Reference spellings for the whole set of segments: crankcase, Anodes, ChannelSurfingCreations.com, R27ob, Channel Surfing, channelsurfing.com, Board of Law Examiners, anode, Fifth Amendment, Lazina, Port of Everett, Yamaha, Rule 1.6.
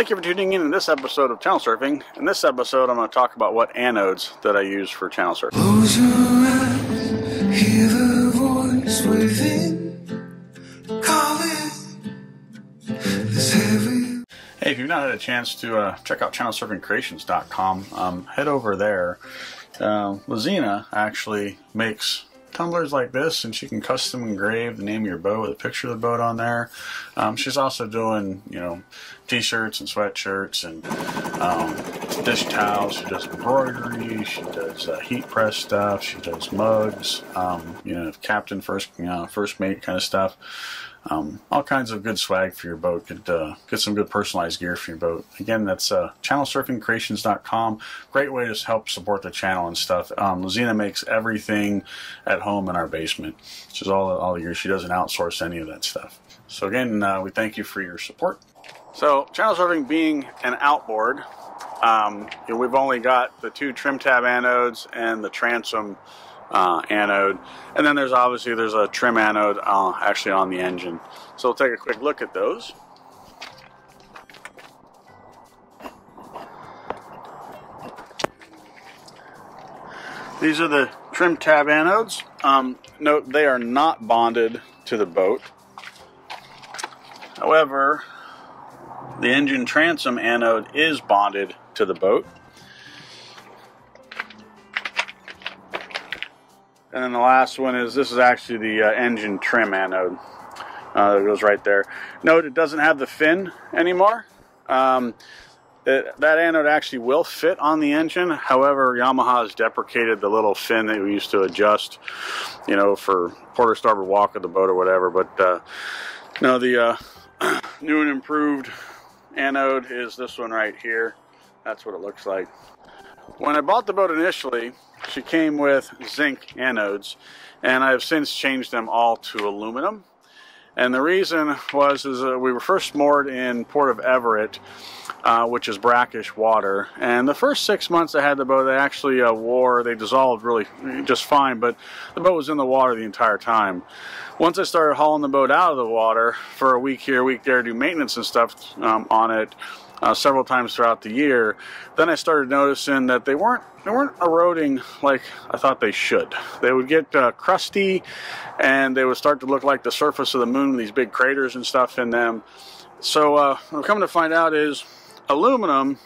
Thank you for tuning in to this episode of Channel Surfing. In this episode, I'm going to talk about what anodes that I use for Channel Surfing. Close your eyes, hear the voice within, call it this heavy. Hey, if you've not had a chance to check out ChannelSurfingCreations.com, head over there. Lazina actually makes tumblers like this, and she can custom engrave the name of your boat with a picture of the boat on there. She's also doing, you know, t-shirts and sweatshirts and dish towels. She does embroidery. She does heat press stuff. She does mugs. You know, captain, first mate kind of stuff. All kinds of good swag for your boat. Get some good personalized gear for your boat. Again, that's ChannelSurfingCreations.com. Great way to help support the channel and stuff. Lazina makes everything at home in our basement. She's all the gear. She doesn't outsource any of that stuff. So again, we thank you for your support. So Channel Surfing being an outboard, you know, we've only got the two trim tab anodes and the transom anode, and then there's obviously there's a trim anode actually on the engine. So we'll take a quick look at those. These are the trim tab anodes. Note they are not bonded to the boat. However, the engine transom anode is bonded to the boat. And then the last one is, this is actually the engine trim anode. It goes right there. Note it doesn't have the fin anymore. That anode actually will fit on the engine. However, Yamaha has deprecated the little fin that we used to adjust, you know, for port or starboard walk of the boat or whatever. But no, the new and improved anode is this one right here. That's what it looks like. When I bought the boat initially, she came with zinc anodes, and I've since changed them all to aluminum. And the reason was is that we were first moored in Port of Everett, which is brackish water. And the first 6 months I had the boat, they actually they dissolved really just fine, but the boat was in the water the entire time. Once I started hauling the boat out of the water for a week here, a week there, do maintenance and stuff on it, several times throughout the year, then I started noticing that they weren't eroding like I thought they should. They would get crusty, and they would start to look like the surface of the moon, these big craters and stuff in them. So what I'm coming to find out is aluminum,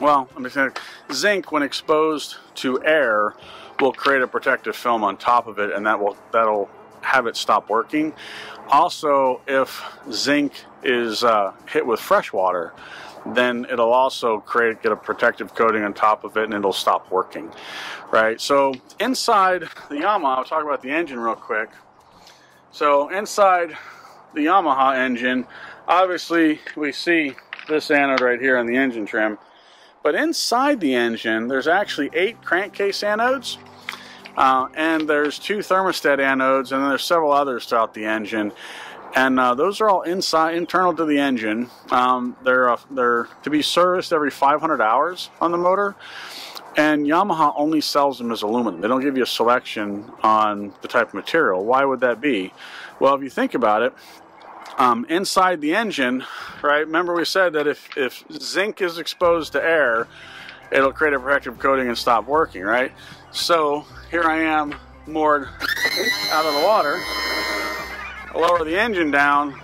well, I'm just saying, zinc when exposed to air will create a protective film on top of it, and that'll have it stop working. Also, if zinc is hit with fresh water, then it'll also get a protective coating on top of it, and it'll stop working, right? So inside the Yamaha, I'll talk about the engine real quick. So inside the Yamaha engine, obviously we see this anode right here on the engine trim, but inside the engine there's actually 8 crankcase anodes, and there's 2 thermostat anodes, and then there's several others throughout the engine. And those are all internal to the engine. They're to be serviced every 500 hours on the motor. And Yamaha only sells them as aluminum. They don't give you a selection on the type of material. Why would that be? Well, if you think about it, inside the engine, right, remember we said that if zinc is exposed to air, it'll create a protective coating and stop working, right? So here I am moored out of the water. I lower the engine down,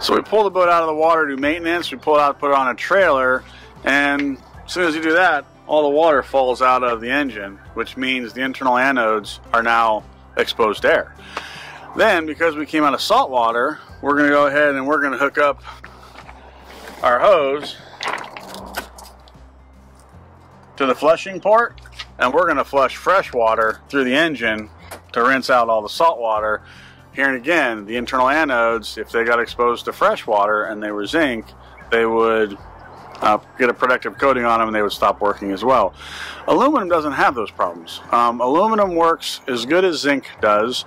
so we pull the boat out of the water, do maintenance, we pull it out, put it on a trailer, and as soon as you do that, all the water falls out of the engine, which means the internal anodes are now exposed to air. Then, because we came out of salt water, we're going to go ahead and we're going to hook up our hose to the flushing port, and we're going to flush fresh water through the engine to rinse out all the salt water. Here and again, the internal anodes, if they got exposed to fresh water and they were zinc, they would get a protective coating on them, and they would stop working as well. Aluminum doesn't have those problems. Aluminum works as good as zinc does,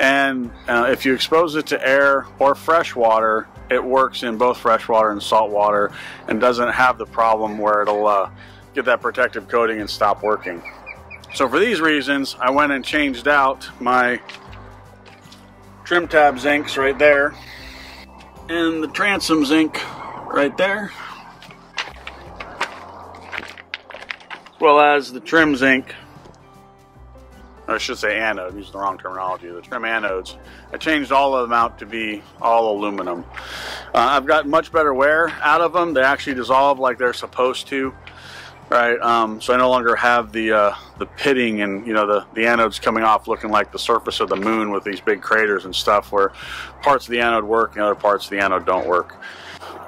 and if you expose it to air or fresh water, it works in both fresh water and salt water, and doesn't have the problem where it'll get that protective coating and stop working. So for these reasons, I went and changed out my trim tab zincs right there and the transom zinc right there. well as the trim zinc, or I should say anode, I'm using the wrong terminology, the trim anodes. I changed all of them out to be all aluminum. I've got much better wear out of them. They actually dissolve like they're supposed to, right? So I no longer have the pitting and, you know, the anodes coming off looking like the surface of the moon with these big craters and stuff where parts of the anode work and other parts of the anode don't work.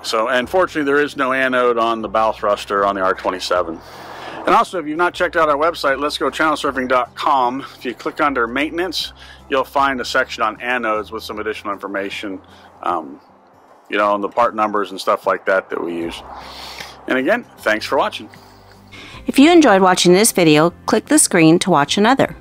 So, and fortunately there is no anode on the bow thruster on the R27. And also, if you've not checked out our website, let's go channelsurfing.com. If you click under maintenance, you'll find a section on anodes with some additional information, you know, and the part numbers and stuff like that that we use. And again, thanks for watching. If you enjoyed watching this video, click the screen to watch another.